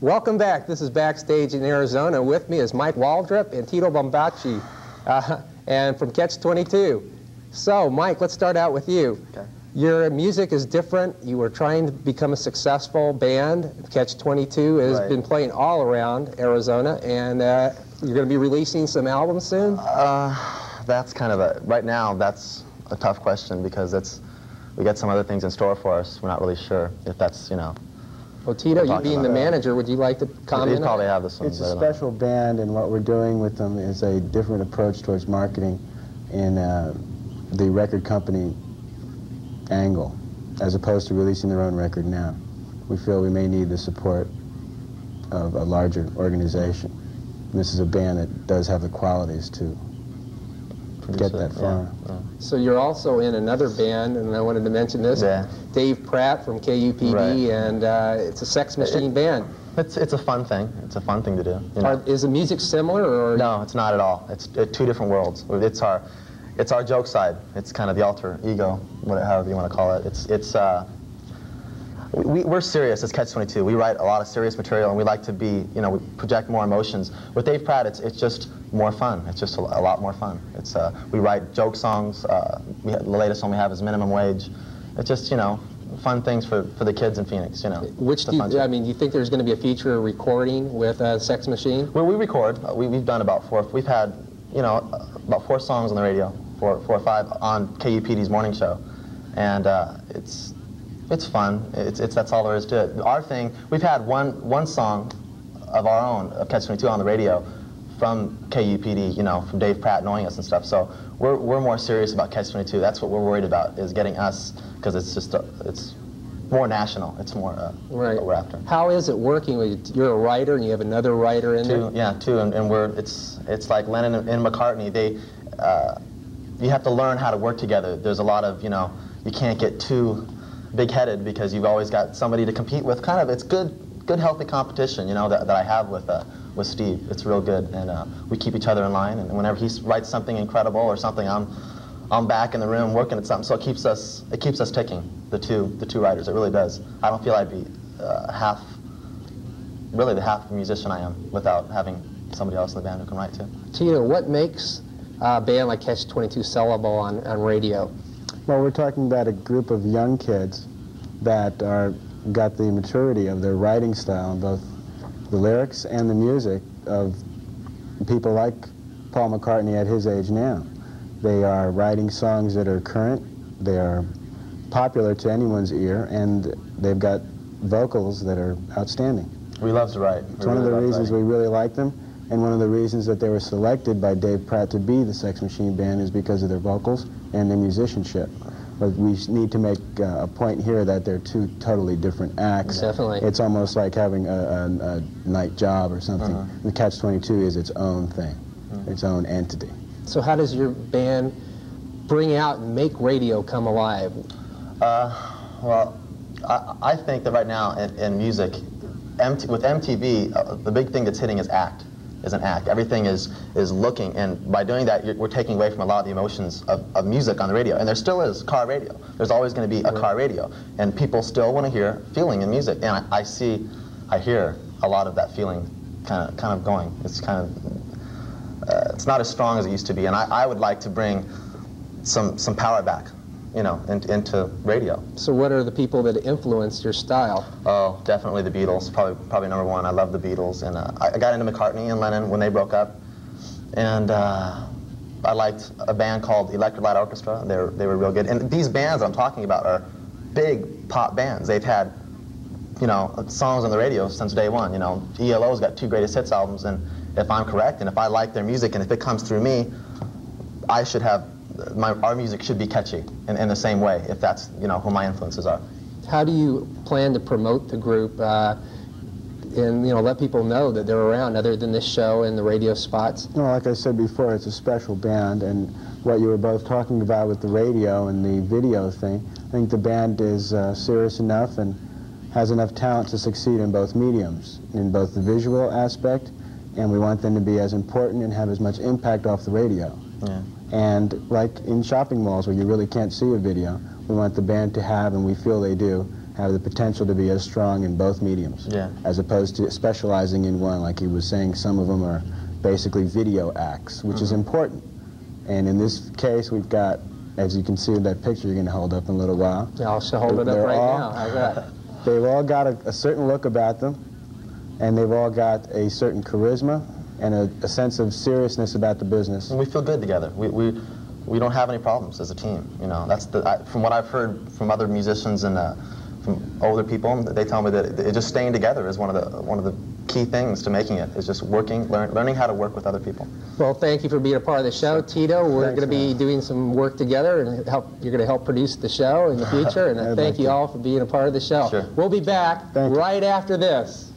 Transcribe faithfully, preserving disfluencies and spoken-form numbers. Welcome back. This is Backstage in Arizona. With me is Mike Waldrip and Tito Bombaci, uh, and from Catch twenty-two. So, Mike, let's start out with you. Okay. Your music is different. You were trying to become a successful band. Catch twenty-two has right. been playing all around Arizona, and uh, you're going to be releasing some albums soon? Uh, that's kind of a, right now, that's a tough question because it's, we got some other things in store for us. We're not really sure if that's, you know, well, Tito, you being the manager, would you like to comment? He'd probably have this one. It's a special band, and what we're doing with them is a different approach towards marketing in uh, the record company angle, as opposed to releasing their own record now. We feel we may need the support of a larger organization. And this is a band that does have the qualities to get that far. Yeah, yeah. So you're also in another band, and I wanted to mention this, yeah. Dave Pratt from K U P D, right. and uh, it's a Sex Machine it, Band. It's, it's a fun thing. It's a fun thing to do. You know? Are, is the music similar? Or? No, it's not at all. It's uh, two different worlds. It's our, it's our joke side. It's kind of the alter ego, whatever, however you want to call it. It's, it's, uh, we, we're serious. It's Catch twenty-two. We write a lot of serious material, and we like to be, you know, we project more emotions. With Dave Pratt, it's, it's just more fun. It's just a, a lot more fun. It's, uh, we write joke songs. Uh, we have, the latest one we have is Minimum Wage. It's just, you know, fun things for, for the kids in Phoenix, you know. Which do you, I mean, you think there's going to be a future recording with uh, Sex Machine? Well, we record. We, we've done about four. We've had, you know, about four songs on the radio, four, four or five on K U P D's morning show. And uh, it's... It's fun. It's, it's, that's all there is to it. Our thing, we've had one, one song of our own, of Catch twenty-two, on the radio from K U P D, you know, from Dave Pratt knowing us and stuff. So we're, we're more serious about Catch twenty-two. That's what we're worried about, is getting us, because it's just, a, it's more national. It's more uh, right. what we're after. How is it working with, you're a writer and you have another writer in two, there? Yeah, two, and, and we're, it's, it's like Lennon and, and McCartney. They, uh, you have to learn how to work together. There's a lot of, you know, you can't get too big-headed because you've always got somebody to compete with. Kind of, it's good, good healthy competition, you know, that, that I have with uh, with Steve. It's real good, and uh, we keep each other in line. And whenever he writes something incredible or something, I'm, I'm back in the room working at something. So it keeps us, it keeps us ticking. The two, the two writers, it really does. I don't feel I'd be uh, half, really the half the musician I am without having somebody else in the band who can write too. Tito, what makes a band like Catch twenty-two sellable on on radio? Well, we're talking about a group of young kids that are got the maturity of their writing style, both the lyrics and the music of people like Paul McCartney at his age now. They are writing songs that are current, they are popular to anyone's ear, and they've got vocals that are outstanding. We love to write. It's one of the reasons we really like them, and one of the reasons that they were selected by Dave Pratt to be the Sex Machine Band is because of their vocals and their musicianship. But we need to make uh, a point here that they're two totally different acts. Definitely. It's almost like having a, a, a night job or something. Uh-huh. The Catch twenty-two is its own thing, uh-huh. its own entity. So how does your band bring out and make radio come alive? Uh, well, I, I think that right now in, in music, M T, with M T V, uh, the big thing that's hitting is act. Is an act. Everything is is looking, and by doing that, you're, we're taking away from a lot of the emotions of, of music on the radio. And there still is car radio. There's always going to be a car radio, and people still want to hear feeling in music. And I, I see, I hear a lot of that feeling, kind of kind of going. It's kind of uh, it's not as strong as it used to be. And I, I would like to bring some some power back, you know, in, into radio. So what are the people that influenced your style? Oh, definitely the Beatles, probably probably number one. I love the Beatles, and uh, I got into McCartney and Lennon when they broke up, and uh, I liked a band called Electric Light Orchestra. They were, they were real good, and these bands I'm talking about are big pop bands. They've had, you know, songs on the radio since day one. You know, E L O's got two greatest hits albums, and if I'm correct, and if I like their music, and if it comes through me, I should have My, our music should be catchy in, in the same way, if that's, you know, who my influences are. How do you plan to promote the group uh, and, you know, let people know that they're around other than this show and the radio spots? Well, like I said before, it's a special band, and what you were both talking about with the radio and the video thing, I think the band is uh, serious enough and has enough talent to succeed in both mediums, in both the visual aspect, and we want them to be as important and have as much impact off the radio. Yeah. And like in shopping malls where you really can't see a video, we want the band to have, and we feel they do, have the potential to be as strong in both mediums, yeah. as opposed to specializing in one. Like he was saying, some of them are basically video acts, which mm-hmm. is important. And in this case, we've got, as you can see in that picture you're going to hold up in a little while. Yeah, I'll hold it up right all, now. How's that? They've all got a, a certain look about them, and they've all got a certain charisma and a, a sense of seriousness about the business. And we feel good together. We, we, we don't have any problems as a team. You know, that's the, I, from what I've heard from other musicians and uh, from older people, they tell me that it, just staying together is one of the one of the key things to making it. Is just working, learn, learning how to work with other people. Well, thank you for being a part of the show, Tito. We're going to be doing some work together, and help. You're going to help produce the show in the future. And I thank you all for being a part of the show. Sure. We'll be back right after this.